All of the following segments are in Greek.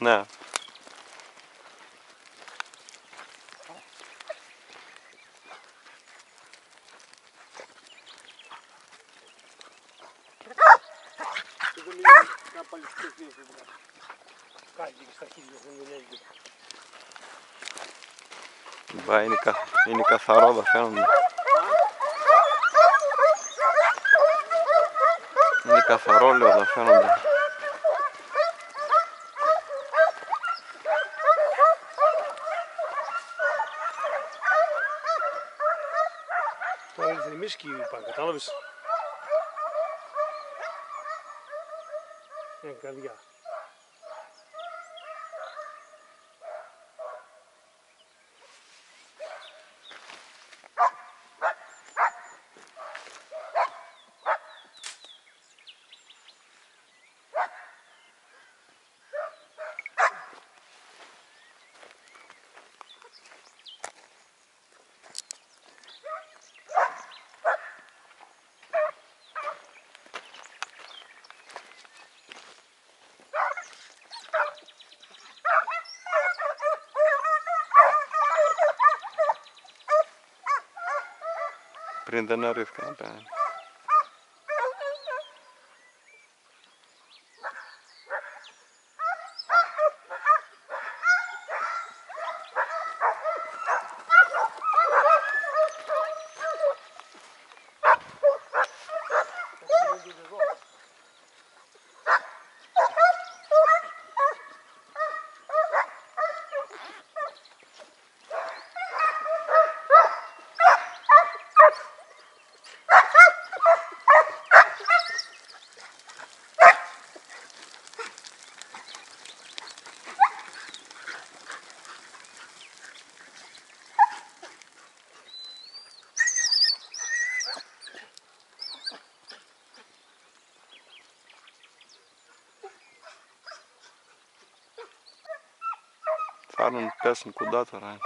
Да. Да, или косорода, фермер. Или косорода, фермер. Там мешки покатались. Говья. Prinde-n râsca pe aia. Сарнул песен куда-то раньше.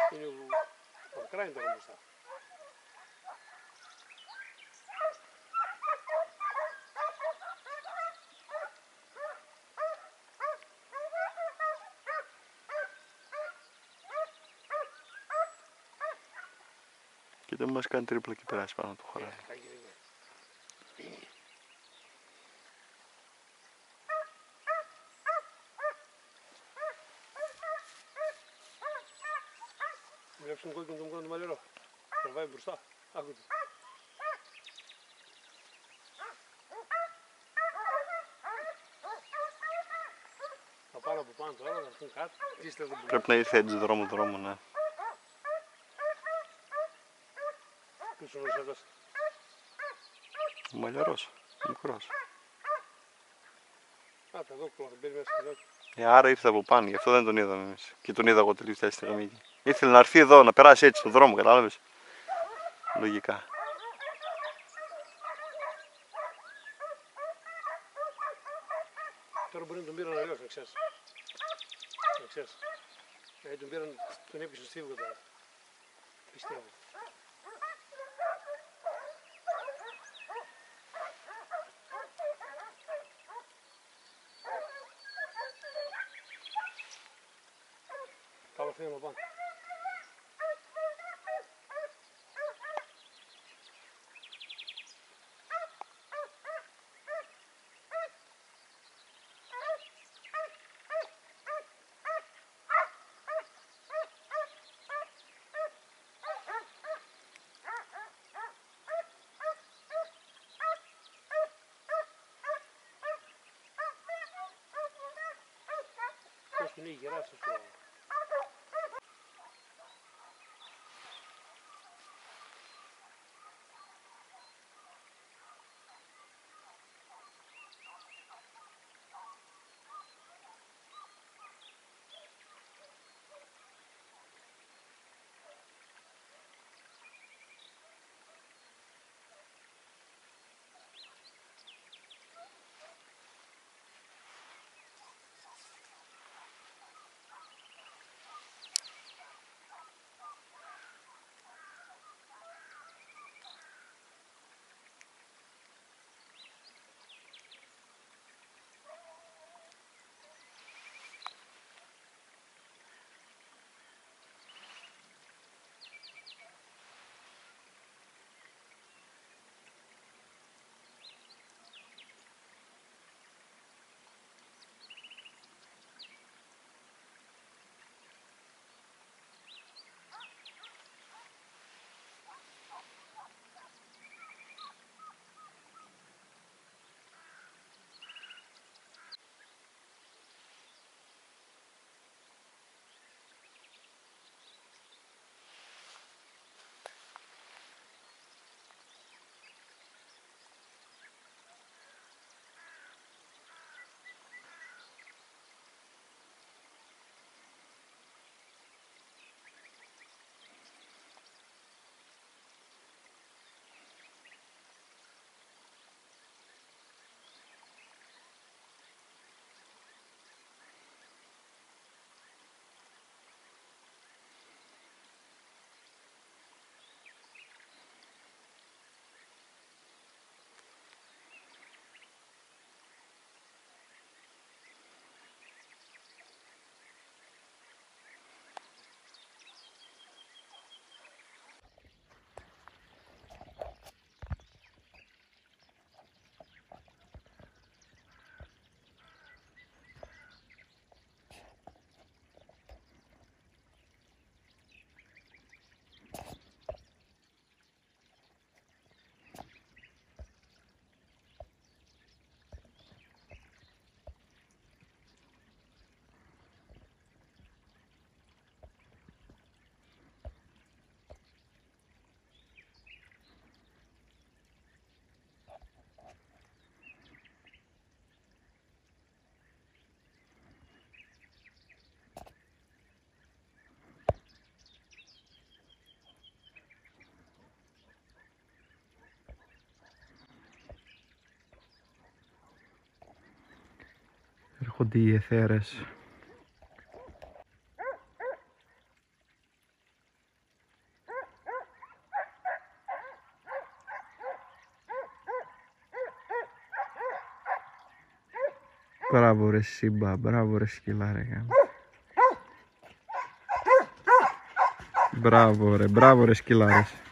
Кида машкан трипла кипираш пану тухарай. Sunt gol când mă lăro. Trebuie bursa. Acum. Apală pe pantul ăla, dar sunt cat. Trebuie să iei drumul română. Cum să vă zic? Mă lăros, bucuros. Ata doctor, bine mersi. Iar aici să vă pan, e tot într-un idon. Chitunida cu televizia este rămâi. Ήθελε να έρθει εδώ, να περάσει έτσι στον δρόμο, κατάλαβες, λογικά. Τώρα μπορεί να τον πήραν αλλιώς, να ξέρεις. Γιατί τον πήραν, τον έπισε στο στίβο τώρα, πιστεύω. Καλό φίλο να πάνε. Не играть со словом. έρχονται οι αιθέρες. Μπράβο ρε Σύμπα, μπράβο ρε σκυλά ρε. Μπράβο ρε σκυλάρες.